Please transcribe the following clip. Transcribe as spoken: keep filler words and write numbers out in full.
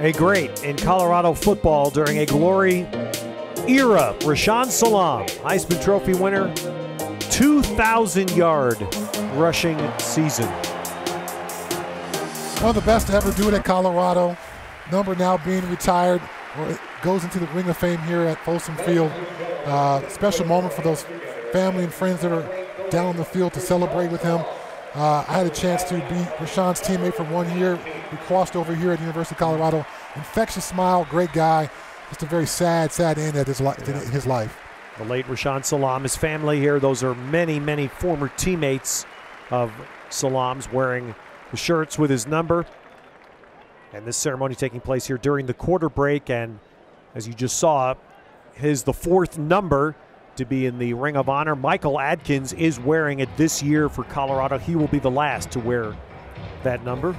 a great in Colorado football during a glory era. Rashaan Salaam, Heisman Trophy winner, two thousand yard rushing season. One of the best to ever do it at Colorado. Number now being retired, or goes into the Ring of Fame here at Folsom Field. Uh, special moment for those family and friends that are down on the field to celebrate with him. Uh, I had a chance to be Rashaan's teammate for one year. We crossed over here at the University of Colorado. Infectious smile, great guy. Just a very sad, sad end at his, li yeah. his life. The late Rashaan Salaam, his family here. Those are many, many former teammates of Salaam's wearing the shirts with his number. And this ceremony taking place here during the quarter break. And as you just saw, his the fourth number to be in the Ring of Honor. Michael Adkins is wearing it this year for Colorado. He will be the last to wear that number.